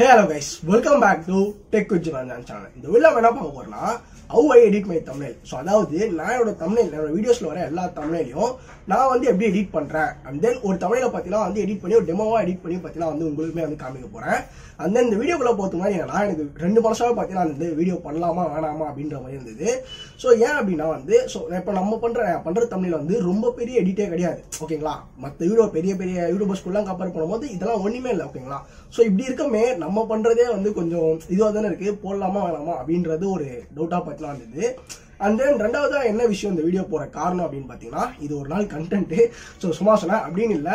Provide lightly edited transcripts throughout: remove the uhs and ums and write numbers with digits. Hello guys, welcome back to Tech with Jivanjan channel. In this video, I will show you how I edit my thumbnail. So that's why I edit all thumbnails. Now I will edit and then one thumbnail I will edit a demo and then the video video. So yeah, so thumbnail okay, so if நம்ம பண்றதே வந்து கொஞ்சம் இதுவா தான இருக்கு போடலாமா வேணாமா அப்படின்றது ஒரு டவுட்டா பத்தினா இருந்தது and then ரெண்டாவதா என்ன விஷயம் இந்த வீடியோ போற காரணம் அப்படினு பாத்தீங்கன்னா இது ஒரு நாள் கண்டென்ட் சோ சும்மா சொன்னா அப்படின இல்ல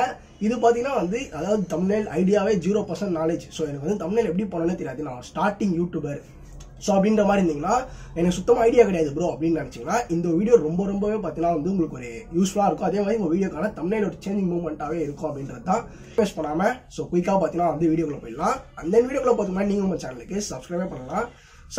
இது பாத்தீங்கன்னா வந்து அதாவது thumbnail ஐடியாவே 0% knowledge சோ எனக்கு வந்து thumbnail எப்படி பண்ணனும்னு தெரியாது நான் ஸ்டார்டிங் யூடியூபர் சோ அப்படின்ற மாதிரி இருந்தீங்கன்னா எனக்கு சுத்தமா ஐடியா கிடையாது bro அப்படினு நினைச்சீங்கன்னா இந்த வீடியோ ரொம்பவே பாத்தீங்கன்னா வந்து உங்களுக்கு ஒரு யூஸ்புல்லா இருக்கும் அதே மாதிரி இந்த வீடியோக்கான thumbnail ஒரு சேஞ்சிங் மூவ்மென்ட்டாவே இருக்கும் அப்படின்றது தான் பேஸ் பண்ணாம சோ குயிக்கா பாத்தீங்கன்னா வந்து வீடியோக்குள்ள போய்லாம் and then வீடியோக்குள்ள போறதுக்கு நீங்க நம்ம சேனலுக்கு சப்ஸ்கிரைப் பண்ணலாம்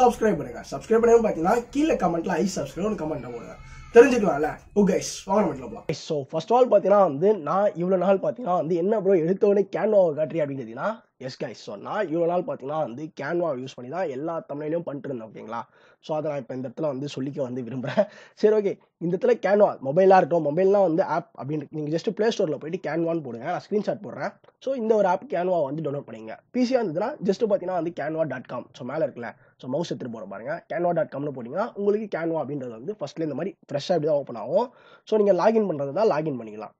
subscribe பண்ணுங்க subscribe பண்ணனும் பாத்தீங்கன்னா கீழ கமெண்ட்ல I subscribe னு கமெண்ட் போடுங்க தெரிஞ்சிக்கலாம்ல ஓகே गाइस வாங்க நம்மட்ட போலாம் சோ ஃபர்ஸ்ட் ஆல் பாத்தீங்கன்னா வந்து நான் இவ்வளவு நாள் பாத்தீங்கன்னா வந்து என்ன bro எடுத்தவனே Canva காட்றீ அப்படிங்கறதுனா yes guys சோ நான் இவ்வளவு நாள் பாத்தீங்கன்னா வந்து Canva யூஸ் பண்ணி தான் எல்லா thumbnail-யும் பண்ணிட்டேன் ஓகேங்களா சோ அத நான் இப்ப இந்த இடத்துல வந்து சொல்லிக்க வந்து விரும்பறேன் சரி ஓகே இந்த இடத்துல Canva மொபைலா இருக்கோம் மொபைல்னா வந்து ஆப் அப்படிங்க நீங்க just Play Store-ல போய் Canva-னு போடுங்க நான் ஸ்கிரீன்ஷாட் போடுறேன் சோ இந்த ஒரு ஆப் Canva வந்து டவுன்லோட் பண்ணுங்க PC-யா இருந்ததுனா just பாத்தீங்கன்னா வந்து canva.com சோ மேல இருக்குல சோ மவுஸ் எடுத்து போற பாருங்க canva.com னு போடினா உங்களுக்கு Canva அப்படின்றது வந்து ஃபர்ஸ்ட்ல இந்த மாதிரி fresh ஆ இப்படி ஓபன் ஆகும் சோ நீங்க லாகின் பண்றதுனா லாகின் பண்ணிக்கலாம்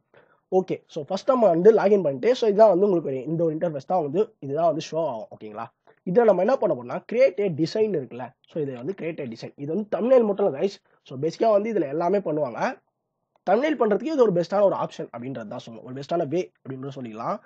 okay so first time வந்து login பண்ணிட்டு so இதான் வந்து உங்களுக்கு இந்த ஒரு இன்டர்ஃபேஸ் தான் வந்து இதுதான் வந்து ஷோ ஆகும் ஓகேங்களா இத நம்ம என்ன பண்ண போறோம்னா create a design இருக்குல சோ இத வந்து create a design இது வந்து thumbnail மட்டும் இல்ல गाइस சோ பேசிக்கா வந்து இதுல எல்லாமே பண்ணுவாங்க thumbnail பண்றதுக்கு இது ஒரு பெஸ்டான ஒரு ஆப்ஷன் அப்படின்றது தான் சொல்றோம் ஒரு பெஸ்டான வே அப்படினு சொல்லிக்கலாம்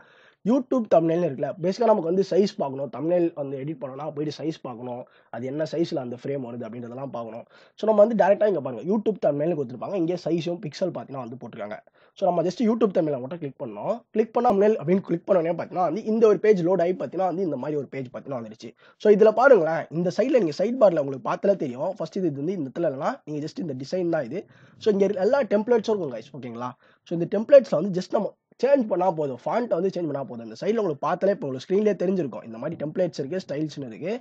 YouTube thumbnail இருக்குல பேசிக்கா நமக்கு வந்து சைஸ் பார்க்கணும் thumbnail வந்து எடிட் பண்ணனும்னா போய் சைஸ் பார்க்கணும் அது என்ன சைஸ்ல அந்த ஃப்ரேம் வருது அப்படின்றதெல்லாம் பார்க்கணும் சோ நம்ம வந்து டைரக்டா இங்க பாருங்க YouTube thumbnail கொடுத்திருப்பாங்க இங்க சைஸும் பிக்சல் பாத்தினா வந்து போட்டுருக்காங்க சோ நம்ம ஜஸ்ட் YouTube thumbnail மட்டும் கிளிக் பண்ணோம் கிளிக் பண்ணா thumbnail அப்படிን கிளிக் பண்ணனே பாத்தினா வந்து இந்த ஒரு பேஜ் லோட் ஆயி பாத்தினா வந்து இந்த மாதிரி ஒரு பேஜ் பாத்தினா வந்துருச்சு சோ இதல பாருங்க இந்த சைடுல நீங்க சைடு பார்ல உங்களுக்கு பார்த்தல தெரியும் ஃபர்ஸ்ட் இது வந்து இந்த இடத்துல இல்லனா நீங்க ஜஸ்ட் இந்த டிசைன் தான் இது சோ இங்க எல்லா டெம்ப்ளேட்ஸும் இருக்கும் गाइस ஓகேங்களா சோ இந்த டெம்ப்ளேட்ஸ்ல வந்து ஜஸ்ட் நம்ம change பண்ணா போதும் font வந்து change பண்ணா போதும் அந்த சைடுல உங்களுக்கு பார்த்தலே போல ஸ்கிரீன்லயே தெரிஞ்சிருக்கும் இந்த மாதிரி டெம்ப்ளேட்ஸ் இருக்கு ஸ்டைல்ஸ்னு இருக்கு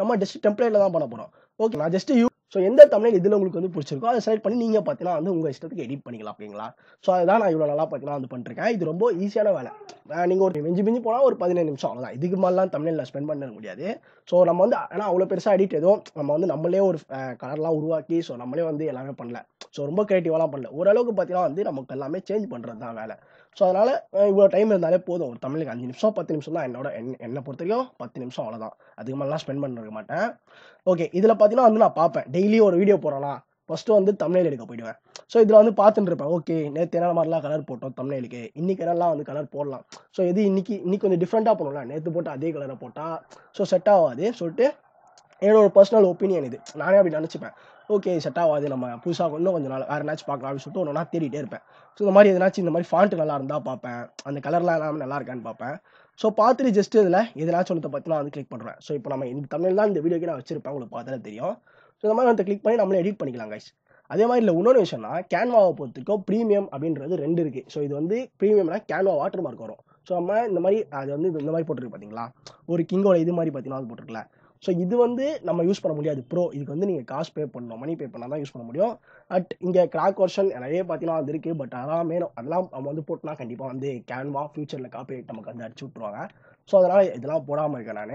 நம்ம just டெம்ப்ளேட்ல தான் பண்ண போறோம் ஓகே நான் just சோ எந்த thumbnail இதுல உங்களுக்கு வந்து பிடிச்சிருக்கோ அதை செலக்ட் பண்ணி நீங்க பாத்தினா வந்து உங்க இஷ்டத்துக்கு எடிட் பண்ணிக்கலாம் ஓகேங்களா சோ அதான் நான் இவ்வளவு நல்லா பாத்தினா வந்து பண்ணிட்டேன் இது ரொம்ப ஈஸியான வேலை நீங்க ஒரு மிஞ்சி போனா ஒரு 15 நிமிஷம் அவ்வளவுதான் இதுக்கு மேலலாம் thumbnail-ல ஸ்பெண்ட் பண்ண முடியாது சோ நம்ம வந்து انا அவ்வளவு பெருசா எடிட் ஏதோ நம்ம வந்து நம்மளே ஒரு கலர்லாம் உருவாக்கி சோ நம்மளே வந்து எல்லாமே பண்ணல சோ ரொம்ப கிரியேட்டிவாலாம் பண்ணல ஒரு அளவுக்கு பாத்தினா வந்து நமக்கு எல்லாமே சேஞ்ச் பண்றது தான் வேலை சோ அதனால இவ்வளவு டைம் இருந்தாலே போதும் ஒரு thumbnail-க்கு 5 நிமிஷம் 10 நிமிஷம் தான் என்னோட என்ன பொறுத்தறியோ 10 நிமிஷம் அவ்வளவுதான் அதுக்கு மேலலாம் ஸ்பெண்ட் பண்ணிர மாட்டேன் ஓகே இதுல பாத்தினா வந்து நான் பாப்பேன் daily ஒரு வீடியோ போறானா first வந்து thumbnail எடுக்க போய்டுவேன் சோ இதல வந்து பார்த்துட்டு இருப்பேன் ஓகே நேத்து என்ன மாதிரிலாம் கலர் போட்டோம் thumbnail-க்கு இன்னைக்கு என்னலாம் வந்து கலர் போடலாம் சோ எது இன்னைக்கு கொஞ்சம் டிஃபரண்டா பண்ணோம்ல நேத்து போட்ட அதே கலரை போட்டா சோ செட் ஆகாது சொல்லிட்டு என்னோட ஒரு पर्सनल ஒபினியன் இது நானே அப்படி நினைச்சுப்பேன் ஓகே செட் ஆகாது நம்ம புதுசா கொஞ்சம் நாள் வேற மேட்ச் பார்க்கலாம் அப்படி சொல்லிட்டு ஒண்ணா தேடிட்டே இருப்பேன் சோ இந்த மாதிரி எதனாச்சு இந்த மாதிரி font நல்லா இருந்தா பாப்பேன் அந்த கலர்லாம் எல்லாமே நல்லா இருக்கான்னு பாப்பேன் சோ பாத்துட்டு just இதல எதனாச்சு ஒண்ணு பத்தினா வந்து கிளிக் பண்றேன் சோ இப்போ நம்ம இந்த thumbnail தான் இந்த வீடியோக்கு நான் வச்சிருப்பேன் உங்களுக்கு பார்த்தா தெரியும் சோ இந்த மாதிரி வந்து கிளிக் பண்ணி நம்ம எடிட் பண்ணிக்கலாம் गाइस அதே மாதிரி இல்ல இன்னொரு விஷயம்னா Canva-வை பொறுத்துக்கோ பிரீமியம் அப்படின்றது ரெண்டு இருக்கு சோ இது வந்து பிரீமியம்னா Canva வாட்டர்மார்க் வரும் சோ நம்ம இந்த மாதிரி அது வந்து இந்த மாதிரி போட்டுருக்கு பாத்தீங்களா ஒரு கிங்கோட இது மாதிரி பாத்தீனா அது போட்டுருக்கல சோ இது வந்து நம்ம யூஸ் பண்ண முடியாது ப்ரோ இதுக்கு வந்து நீங்க காசு பே பண்ணனும் மணி பே பண்ணா தான் யூஸ் பண்ண முடியும் பட் இங்க கிராக் வெர்ஷன் நிறைய பாத்தீனா அது இருக்கு பட் அதெல்லாம் நம்ம வந்து போட்டுனா கண்டிப்பா வந்து Canva ஃபியூச்சர்ல காப்பிரைட் நமக்கு வந்து அடிச்சு விட்டுருவாங்க சோ அதனால இதெல்லாம் போடாம இருக்கேன் நான்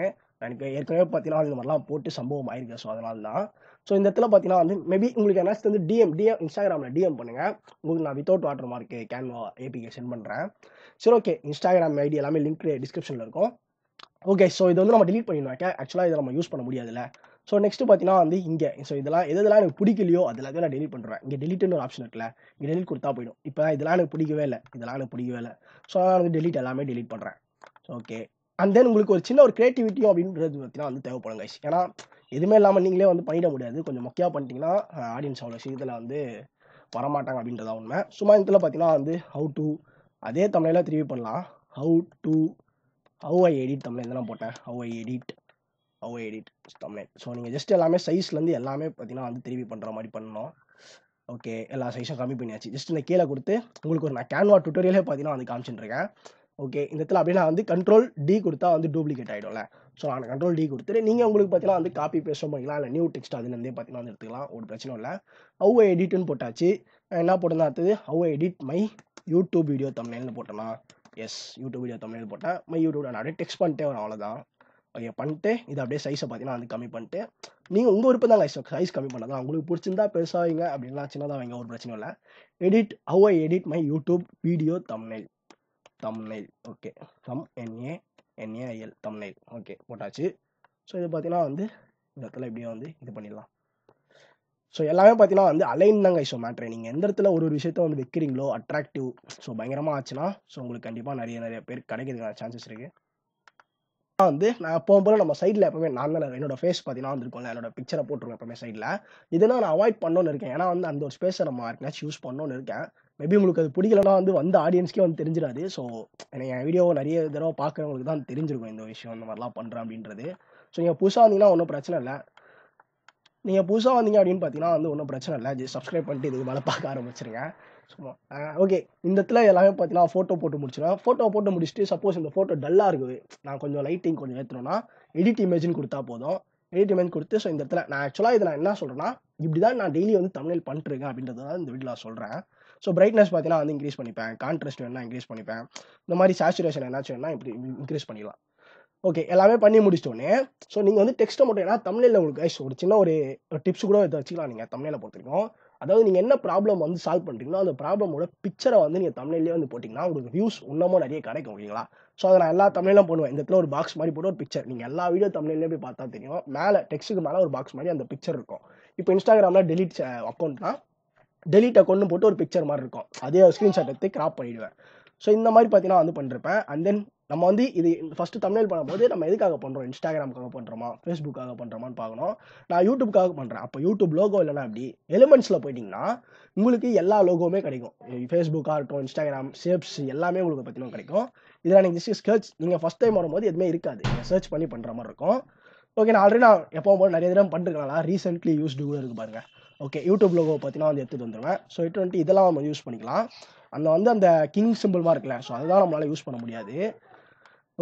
ஏற்கனவே பாத்தீனா இந்த மாதிரிலாம் போட்டு சம்பவம் ஆயிருக்கு சோ அதனால தான் சோ இந்த இடத்துல பாத்தீனா வந்து மேபி உங்களுக்கு என்னாச்சு வந்து DM Instagram-ல DM பண்ணுங்க உங்களுக்கு நான் without watermark Canva APK send பண்றேன் சரி ஓகே Instagram ID எல்லாமே லிங்க் description-ல இருக்கும் ஓகே சோ இது வந்து நம்ம delete பண்ணிடுவாங்க actually இத நம்ம யூஸ் பண்ண முடியாதுல சோ நெக்ஸ்ட் பாத்தீனா வந்து இங்க சோ இதெல்லாம் எதெல்லாம் எனக்கு பிடிக்கலையோ அதெல்லாம் நான் delete பண்றேன் இங்க delete-ன்னு ஒரு ஆப்ஷன் இருக்குல இங்க delete கொடுத்தா போய்டும் இப்போ இதெல்லாம் எனக்கு பிடிக்கவே இல்ல சோ நான் வந்து delete எல்லாமே delete பண்றேன் ஓகே and then உங்களுக்கு ஒரு சின்ன ஒரு creativity அப்படின்றது பாத்தீனா வந்து தேவைப்படும் गाइस ஏனா எதுமே இல்லாம நீங்களே வந்து பண்ணிட முடியாது கொஞ்சம் மொக்கையா பண்ணிட்டீங்கன்னா ஆடியன்ஸ் அவ்வளவு சீக்கிரத்துல வந்து வர மாட்டாங்க அப்படின்றதா உண்மை சும்மா இதுல பாத்தீனா வந்து how to அதே thumbnail-ல திருப்பி பண்ணலாம் how I edit thumbnail இதெல்லாம் போட்டேன் how I edit thumbnail so நீங்க just எல்லாமே சைஸ்ல இருந்து எல்லாமே பாத்தீனா வந்து திருப்பி பண்ற மாதிரி பண்ணனும் ஓகே எல்லா சைஸும் கம்மி பண்ணியாச்சு just இந்த கீழ கொடுத்து உங்களுக்கு ஒரு நான் Canva tutorial-ஏ பாத்தீனா வந்து காமிச்சிட்டு இருக்கேன் Okay, in the வந்து control D கொடுத்தா வந்து duplicate ஆயிடும்ல சோ நான் control D கொடுத்துட்டு நீங்க உங்களுக்கு பாத்தீங்களா வந்து காப்பி பேஸ்ட் பண்ணலாம் இல்ல நியூ டெக்ஸ்ட் அதுல இருந்தே பாத்தீங்களா எடுத்துக்கலாம் ஒரு பிரச்சனை இல்ல how I edit ன்னு போட்டாச்சு என்ன போடுனா அடுத்து how I edit my YouTube video thumbnail ன்னு போட்டனா yes YouTube video thumbnail போட்டா my YouTube நான் அப்படியே டெக்ஸ்ட் பண்ணிட்டே வர அவ்வளவுதான் ஓகே பண்ணிட்டு இத அப்படியே சைஸை பாத்தீங்களா வந்து கம்மி பண்ணிட்டு நீங்க உங்க விருப்பம் தான் சைஸ் கம்மி பண்ணலாம் உங்களுக்கு பிடிச்சிருந்தா பெருசா வைங்க அப்படினா சின்னதா வைங்க ஒரு பிரச்சனை இல்ல edit how I edit my YouTube video thumbnail thumbnail okay thumb NAIL thumbnail okay போட்டாச்சு சோ இது பாத்தீனா வந்து இந்த இடத்துல இப்படியே வந்து இது பண்ணிடலாம் சோ எல்லாமே பாத்தீனா வந்து அலைன் தான் गाइस சோ மேட்டர் நீங்க எந்த இடத்துல ஒரு விஷயத்தை வந்து வெக்கறீங்களோ அட்ராக்டிவ் சோ பயங்கரமா ஆச்சுனா சோ உங்களுக்கு கண்டிப்பா நிறைய பேர் கிடைக்கிறதுக்கான சான்சஸ் இருக்கு வந்து நான் எப்பவுமே நம்ம சைடுல எப்பவுமே நான் தான் என்னோட ஃபேஸ் பாத்தீனா வந்திருக்கும் என்னோட பிக்சரை போட்டுருவேன் எப்பவுமே சைடுல இதனா நான் அவாய்ட் பண்ணனும் இருக்கேன் ஏனா வந்து அந்த ஒரு ஸ்பேஸை நம்ம ஆர்கனைஸ் யூஸ் பண்ணனும் இருக்கேன் Maybe உங்களுக்கு அது பிடிக்கலனா வந்து வந்த ஆடியன்ஸ்க்கே வந்து தெரிஞ்சிராது சோ நான் வீடியோவை நிறைய தடவை பார்க்கறவங்களுக்கு தான் தெரிஞ்சிருக்கும் இந்த விஷயம் இந்த மாதிரிலாம் பண்றேன் அப்படின்றது சோ நீங்க புதுசா வந்தீங்கன்னா ஒண்ணும் பிரச்சனை இல்ல நீங்க புதுசா வந்தீங்க அப்படினு பாத்தீங்கன்னா வந்து ஒண்ணும் பிரச்சனை இல்ல just subscribe பண்ணிட்டு இது மேல பார்க்க ஆரம்பிச்சிடுங்க சும்மா ஓகே இந்த இடத்துல எல்லாமே பாத்தீங்கன்னா போட்டோ போட்டு முடிச்சிரலாம் போட்டோ போட்டு முடிச்சிட்டு சப்போஸ் இந்த போட்டோ டல்லா இருக்கு நான் கொஞ்சம் லைட்டிங் கொஞ்சம் ஏத்துறேனா எடிட் இமேஜ் கொடுத்தா போதும் எடிட் இமேஜ் கொடுத்து சோ இந்த இடத்துல நான் एक्चुअली இத நான் என்ன சொல்றேன்னா இப்படி தான் நான் டெய்லி வந்து thumbnail பண்ணிட்டு அப்படின்றத இந்த வீடியோல சொல்றேன் So brightness பாத்தீனா வந்து இன்கிரீஸ் பண்ணிப்பேன் கான்ட்ராஸ்ட் வேணா இன்கிரீஸ் பண்ணிப்பேன் இந்த மாதிரி சேச்சுரேஷன் என்னாச்சுன்னா இப்படி இன்கிரீஸ் பண்ணிடலாம் ஓகே எல்லாமே பண்ணி முடிச்சிட்டோனே சோ நீங்க வந்து டெக்ஸ்ட் மட்டும் ஏனா thumbnailல உங்களுக்கு गाइस ஒரு சின்ன ஒரு டிப்ஸ் கூட இத வச்சிக்கலாம் நீங்க thumbnailல போட்டுறீங்க அதாவது நீங்க என்ன ப்ராப்ளம் வந்து சால்வ் பண்றீங்களோ அந்த ப்ராப்ளமோட பிக்சரை வந்து நீங்க thumbnailல வந்து போட்டீங்கன்னா உங்களுக்கு views உன்னமோ நிறைய கிடைக்கும் ஓகேங்களா சோ அத நான் எல்லா thumbnailல போடுவேன் இந்த இடத்துல ஒரு பாக்ஸ் மாதிரி போட்டு ஒரு பிக்சர் நீங்க எல்லா வீடியோ thumbnailல போய் பார்த்தா தெரியும் மேல டெக்ஸ்ட்க்கு மேல ஒரு பாக்ஸ் மாதிரி அந்த பிக்சர் இருக்கும் இப்போ இன்ஸ்டாகிராம்ல delete அக்கவுண்ட்னா delete account போட்டு ஒரு பிக்சர் மாதிரி இருக்கும் அதே ஸ்கிரீன்ஷாட் எடுத்து கிராப் பண்ணிடுவேன் சோ இந்த மாதிரி பாத்தீனா வந்து பண்ணிருப்பேன் and then நம்ம வந்து இது ஃபர்ஸ்ட் thumbnail பண்ணும்போது நம்ம எதுக்காக பண்றோம் இன்ஸ்டாகிராம்காக பண்றோமா facebookகாக பண்றோமான்னு பார்க்கணும் நான் youtubeகாக பண்றேன் அப்ப youtube logo இல்லனா அப்படி elementsல போய்டிங்கனா உங்களுக்கு எல்லா லோகோமே கிடைக்கும் facebook ஆர்டோ instagram shapes எல்லாமே உங்களுக்கு பாத்தீனா கிடைக்கும் இதெல்லாம் நீங்க just search நீங்க ஃபர்ஸ்ட் டைம் வரும்போது எதுமே இருக்காது நீங்க search பண்ணி பண்ற மாதிரி இருக்கும் ஓகே நான் ஆல்ரெடி நான் எப்பவும் நிறைய தடவை பண்ணிருக்கேன் recently used கூட இருக்கு பாருங்க ஓகே YouTube logo பாத்தீனா வந்து எடுத்து வந்துருவேன் சோ 20 இதெல்லாம் நம்ம யூஸ் பண்ணிக்கலாம் அந்த வந்து அந்த கிங் சிம்பிள் மார்க்கல சோ அதான் நம்மால யூஸ் பண்ண முடியாது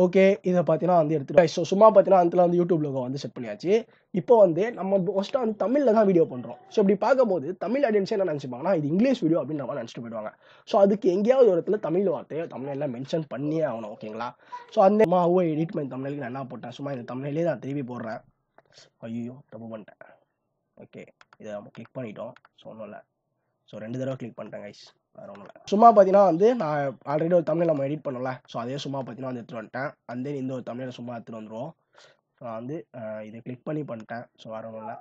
ஓகே இத பாத்தீனா வந்து எடுத்துட்டோம் சோ சும்மா பாத்தீனா அதுல வந்து YouTube logo வந்து செட் பண்ணியாச்சு இப்போ வந்து நம்ம மோஸ்டா வந்து தமிழ்ல தான் வீடியோ பண்றோம் சோ இப்படி பாக்கும்போது தமிழ் ஆடியன்ஸ் என்ன நினைச்சுப்பாங்கன்னா இது இங்கிலீஷ் வீடியோ அப்படின்ற மாதிரி நினைச்சிட்டு போயிடுவாங்க சோ அதுக்கு எங்கயாவது ஒரு இடத்துல தமிழ் வார்த்தையை thumbnailல மென்ஷன் பண்ணியே ஆகணும் ஓகேங்களா சோ அந்த மாவு எடிட் பண்ண thumbnailக்கு நான் என்ன போட்டேன் சும்மா இந்த thumbnailலே நான் திருப்பி போடுறேன் ஐயோ தப்பு பண்ணிட்டேன் ஓகே இத நம்ம கிளிக் பண்ணிட்டோம் சோ ஒண்ணுல சோ ரெண்டு தடவை கிளிக் பண்ணிட்டேன் गाइस வேற ஒண்ணுல சும்மா பாத்தீனா வந்து நான் ஆல்ரெடி ஒரு thumbnail நம்ம எடிட் பண்ணோம்ல சோ அதே சும்மா பாத்தீனா வந்து எடுத்து வந்துட்டேன் and then இந்த ஒரு thumbnail சும்மா எடுத்து வந்துறோம் நான் வந்து இத கிளிக் பண்ணி பண்ணிட்டேன் சோ வேற ஒண்ணுல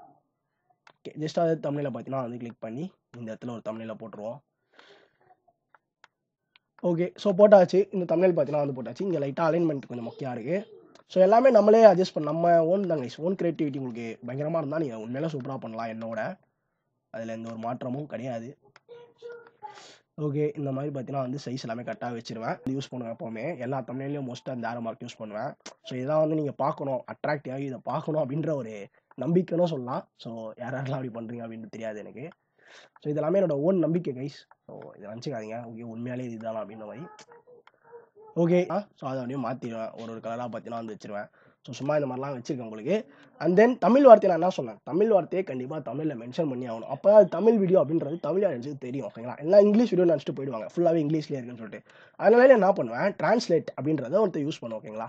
ஓகே ஜஸ்ட் அந்த thumbnail பாத்தீனா வந்து கிளிக் பண்ணி இந்த இடத்துல ஒரு thumbnail போட்டுறோம் ஓகே சோ போட்டாச்சு இந்த thumbnail பாத்தீனா வந்து போட்டாச்சு இங்க லைட்டா அலைன்மென்ட் கொஞ்சம் மொக்கையா இருக்கு சோ எல்லாமே நம்மளே அட்ஜஸ்ட் பண்ண நம்ம own தான் गाइस own creativity உங்களுக்கு பயங்கரமா இருந்தா நீங்க உண்மையில சூப்பரா பண்ணலாம் என்னோட அதுல எந்த ஒரு மாற்றமும் கிடையாது ஓகே இந்த மாதிரி பாத்தீனா வந்து சைஸ் எல்லாமே கரெக்ட்டா வெச்சிருவேன் யூஸ் பண்ணுவேன் எப்பவுமே எல்லா thumbnailலயும் மோஸ்டா அந்த arrow mark யூஸ் பண்ணுவேன் சோ இத வந்து நீங்க பார்க்கணும் அட்ராக்டிவா இத பார்க்கணும் அப்படிங்கற ஒரு நம்பிக்கையோட சொல்லலாம் சோ யாரெல்லாம் அப்படி பண்றீங்க அப்படினு தெரியாது எனக்கு சோ இதெல்லாம் என்னோட own நம்பிக்கை guys சோ இத நினைச்சுக்காதீங்க ஓகே உண்மையாலே இதுதான் அப்படின மாதிரி ஓகே சோ அத அப்படியே மாத்திடுவேன் ஒரு கலரா பாத்தீனா வந்து வெச்சிருவேன் சோ சும்மா இந்த மாதிரிலாம் வெச்சிருக்கேன் உங்களுக்கு and then தமிழ் வார்த்தை நான் என்ன சொன்னேன் தமிழ் வார்த்தையை கண்டிப்பா தமிழ்ல மென்ஷன் பண்ணி ஆகணும் அப்ப அது தமிழ் வீடியோ அப்படின்றது தமிழ் ஆடியன்ஸ்க்கு தெரியும் ஓகேங்களா எல்லாம் இங்கிலீஷ் வீடியோ நினைச்சிட்டு போய்டுவாங்க ஃபுல்லாவே இங்கிலீஷ்லயே இருக்குன்னு சொல்லிட்டு அதனால என்ன பண்ணுவேன் டிரான்ஸ்லேட் அப்படின்றத வந்து யூஸ் பண்ணுவேன் ஓகேங்களா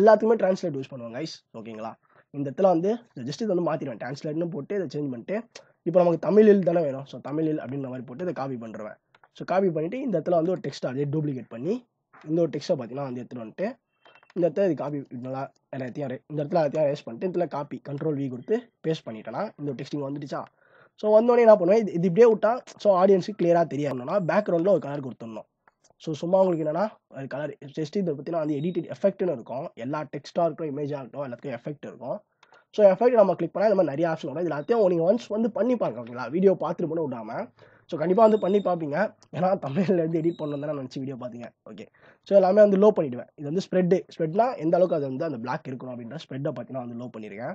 எல்லாத்துக்குமே டிரான்ஸ்லேட் யூஸ் பண்ணுவேன் गाइस ஓகேங்களா இந்த இடத்துல வந்து just இத வந்து மாத்திடுவேன் டிரான்ஸ்லேட்னு போட்டு இத சேஞ்ச் பண்ணிட்டு இப்போ நமக்கு தமிழில் தான வேணும் சோ தமிழில் அப்படின்ற மாதிரி போட்டு இத காப்பி பண்றேன் சோ காப்பி பண்ணிட்டு இந்த இடத்துல வந்து ஒரு டெக்ஸ்ட் அப்படியே டூப்ளிகேட் பண்ணி இந்த ஒரு டெக்ஸ்ட் பாத்தீனா அந்த எடுத்து வந்துட்டு இந்த இடத்துல இது காப்பி நல்லா எல்லாத்தையும் இந்த இடத்துல எல்லாத்தையும் ரேஸ் பண்ணிட்டு இதுல காப்பி கண்ட்ரோல் வி கொடுத்து பேஸ்ட் பண்ணிட்டேனா இந்த டெக்ஸ்டிங் வந்துடுச்சா சோ வந்தோனே என்ன பண்ணுவேன் இது இப்படியே விட்டா சோ ஆடியன்ஸ்க்கு கிளியரா தெரியணும்னா பேக்ரவுண்ட்ல ஒரு கலர் கொடுத்துறணும் சோ சும்மா உங்களுக்கு என்னன்னா ஒரு கலர் ஜஸ்ட் இத பத்தினா அந்த எடிட் எஃபெக்ட்னு இருக்கும் எல்லா டெக்ஸ்டா இருக்கும் இமேஜா இருக்கும் எல்லாத்துக்கும் எஃபெக்ட் இருக்கும் சோ எஃபெக்ட் நம்ம கிளிக் பண்ணா இந்த மாதிரி நிறைய ஆப்ஷன் வரும் இது எல்லாத்தையும் நீங்க ஒன்ஸ் வந்து பண்ணி பாருங்க ஓகேங்களா வீடியோ பாத்துட்டு போன விடாம சோ கண்டிப்பா வந்து பண்ணி பாப்பீங்க ஏனா தமிழ்ல இருந்து எடிட் பண்ணனும்னா நான் நினைச்சு வீடியோ பாத்தீங்க ஓகே சோ எல்லாமே வந்து லோ பண்ணிடுவேன் இது வந்து ஸ்ப்ரெட்னா எந்த அளவுக்கு அது வந்து அந்த black இருக்குறோம் அப்படினா ஸ்ப்ரெட்ட பாத்தீனா வந்து லோ பண்ணிருக்கேன்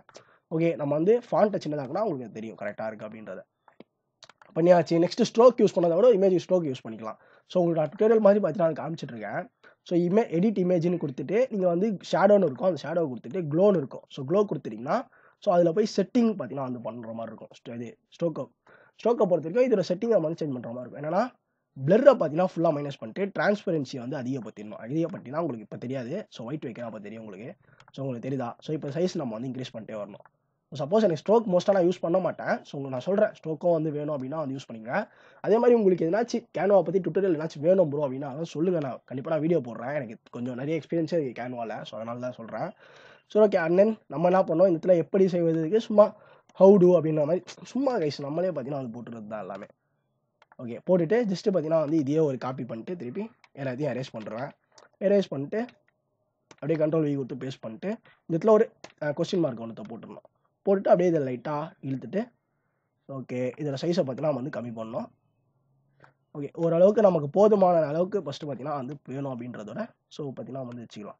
ஓகே நம்ம வந்து font சின்னதாக்குனா உங்களுக்கு தெரியும் கரெக்ட்டா இருக்கு அப்படின்றது பண்ணியாச்சு நெக்ஸ்ட் ஸ்ட்ரோக் யூஸ் பண்ணத விட இமேஜ் ஸ்ட்ரோக் யூஸ் பண்ணிக்கலாம் சோ உங்களுக்கு டியூட்டோரியல் மாதிரி பாத்தீனா நான் காமிச்சிட்டு இருக்கேன் So edit image nu kudutte neenga vandu shadow nu irukum and shadow kudutte glow nu irukum so glow kuduttringa so adula poi setting pathina vandu pandra maari irukum stroke poruthukku idura setting ah change pandra maari irukum enna blur ah pathina full ah minus pannite transparency vandu adhiya pathina ungalku ipo theriyadhu so white vekkana pa theriyum ungalku so ungalku therida so ipo size nama vandu increase pannite varanum Suppose I stroke most of use panna maten so na solren stroke vandu venum abina and use paninga adhe mari ungalku edachi Canva pathi tutorial edachi venum bro abina adha solunga na kandipa na video podren enak konjam nariya experience irukke Canva la so adanal da solren so okay annan namma la pannom indha thila eppadi seivathukku summa how do abina mari summa guys nammale pathina adu potrudda ellame okay potitte just pathina vandu idhe or copy pannite thirupi edha erase pandruva erase pannite abadi control v kuduthu paste pannite indha or question mark onnu potrunnom போட்டுட்டு அப்படியே இத லைட்டா இழுத்துட்டு okay இதோட சைஸை பார்த்தீங்கன்னா நம்ம வந்து கம்மி பண்ணோம் ஓகே ஒரு அளவுக்கு நமக்கு போதுமான அளவுக்கு ஃபர்ஸ்ட் பார்த்தீங்கன்னா வந்து வேணும் அப்படின்றதோட சோ பார்த்தீங்கன்னா வந்து வெச்சிடலாம்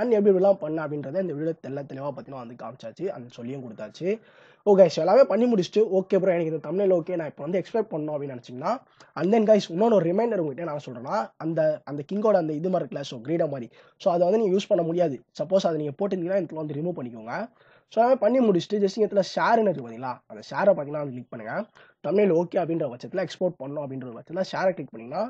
and எப்படிலாம் பண்ண அப்படின்றதை இந்த வீடியோல தெள்ளத்தெளிவா பார்த்தீங்கன்னா வந்து காமிச்சாச்சு அந்த சொல்லியும் கொடுத்தாச்சு ஓகே गाइस எல்லாமே பண்ணி முடிச்சிட்டு ஓகே bro எனக்கு இந்த தம்ப்நெயில் ஓகே நான் இப்போ வந்து எக்ஸ்போர்ட் பண்ணனும் அப்படி நினைச்சீங்கனா and then guys இன்னொரு ரிமைண்டர் உங்களுக்கு நான் சொல்றேனா அந்த கிங்கோட அந்த இது மாதிரி கிளாஸ் கிரேடா மாதிரி சோ அத வந்து நீங்க யூஸ் பண்ண முடியாது சப்போஸ் அத நீங்க போட்டுட்டீங்கனா இதெல்லாம் வந்து ரிமூவ் பண்ணிக்கோங்க சோ நாம பண்ணி முடிச்சிட்டு just இங்கத்துல ஷேர் னு இருக்கு பாத்தீங்களா அந்த ஷேரை பாத்தீங்கன்னா வந்து கிளிக் பண்ணுங்க தம்ப்நெயில் ஓகே அப்படின்ற பட்சத்துல எக்ஸ்போர்ட் பண்ணனும் அப்படின்ற பட்சத்துல ஷேரை கிளிக் பண்ணீங்கனா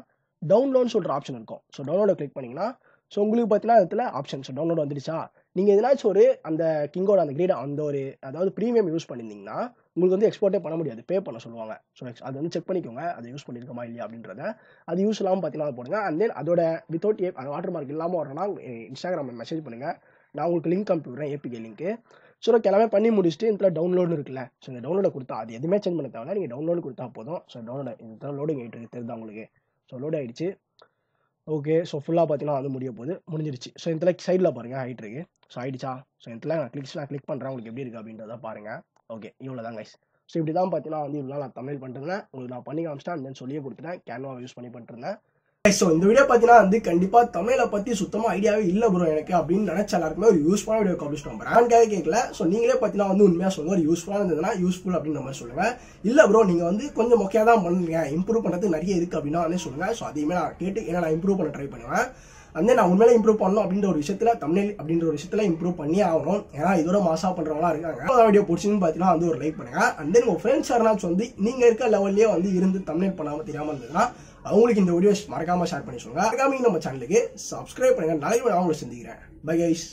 டவுன்லோட்னு சொல்ற ஆப்ஷன் இருக்கும் சோ டவுன்லோட் கிளிக் பண்ணீங்கனா சோ உங்களுக்கு பாத்தினா அதுல ஆப்ஷன்ஸ் டவுன்லோட் வந்துடுச்சா நீங்க எதனாச்சு ஒரு அந்த கிங்கோட அந்த கிரேட் அந்த ஒரு அதாவது பிரீமியம் யூஸ் பண்ணிருந்தீங்கன்னா உங்களுக்கு வந்து எக்ஸ்போர்ட்டே பண்ண முடியாது பே பண்ண சொல்லுவாங்க சோ அது வந்து செக் பண்ணிக்கோங்க அது யூஸ் பண்ணிருக்கமா இல்லையா அப்படின்றதை அது யூஸ் இல்லாம பாத்தினா போடுங்க and then அதோட வித்வுட் வாட்டர் மார்க் இல்லாம வரணும்னா இன்ஸ்டாகிராம்ல மெசேஜ் பண்ணுங்க நான் உங்களுக்கு லிங்க் அனுப்பி விடுறேன் APK லிங்க் சோ எல்லாமே பண்ணி முடிச்சிட்டு இதுல டவுன்லோட் இருக்குல சோ இந்த டவுன்லோட் கொடுத்தா அது எதுமே சேஞ்ச் பண்ண தேவையில்லை நீங்க டவுன்லோட் கொடுத்தா போதும் சோ டவுன்லோட் இந்த லோடிங் ஆயிட்டு இருக்கு தெரியுதா உங்களுக்கு சோ லோட் ஆயிடுச்சு ஓகே சோ ஃபுல்லா பாத்தீனா அது முடிய போகுது முடிஞ்சிடுச்சு சோ இந்த லைக் சைடுல பாருங்க ஹைட் இருக்கு சோ ஹைட்ச்சா சோ இந்த நான் கிளிக் பண்றேன் உங்களுக்கு எப்படி இருக்கு அப்படின்றத பாருங்க ஓகே இவ்வளவுதான் गाइस சோ இப்படி தான் பாத்தீனா வந்து இவ்வளவு நான் தமிழ் பண்ணிட்டேன் உங்களுக்கு நான் பண்ணி காமிச்சேன் and then சொல்லியே கொடுத்துட்டேன் Canva யூஸ் பண்ணி பண்ணிட்டேன் गाइस சோ இந்த வீடியோ பாத்தீனா வந்து கண்டிப்பா தமிழை பத்தி சுத்தமா ஐடியாவே இல்ல bro எனக்கு அப்படி நினைச்ச எல்லாருக்குமே ஒரு யூஸ்ஃபுல்லான வீடியோ காமிச்சு நம்பறேன் நான் கேக்கல சோ நீங்களே பாத்தீனா வந்து உண்மையா சொல்லுங்க ஒரு யூஸ்ஃபுல்லான இருந்ததுனா யூஸ்ஃபுல் அப்படின மாதிரி சொல்லுங்க இல்ல bro நீங்க வந்து கொஞ்சம் மொக்கையா தான் பண்ணுங்க இம்ப்ரூவ் பண்றது நிறைய இருக்கு அப்படினா அனே சொல்லுங்க சோ அதையுமே நான் கேட்டு என்ன நான் இம்ப்ரூவ் பண்ண ட்ரை பண்ணுவேன் and then நான் உண்மையிலேயே இம்ப்ரூவ் பண்ணனும் அப்படின்ற ஒரு விஷயத்துல தம்ப்நெயில் அப்படின்ற ஒரு விஷயத்துல இம்ப்ரூவ் பண்ணி ஆவணும் ஏனா இதோட மாசா பண்றவங்களா இருக்காங்க இந்த வீடியோ பிடிச்சிருந்தா பாத்தீனா வந்து ஒரு லைக் பண்ணுங்க and then உங்க फ्रेंड्स யாராச்சும் வந்து நீங்க இருக்க லெவல்லே வந்து இருந்து தம்ப்நெயில் பண்ணாம தெரியாம இருந்ததுனா அவங்களுக்கு இந்த வீடியோஸ் மறக்காம ஷேர் பண்ணி சொல்லுங்க மறக்காம நம்ம சேனலுக்கு சப்ஸ்கிரைப் பண்ணுங்க நாளைக்கு நான் உங்களை சந்திக்கிறேன் பை गाइस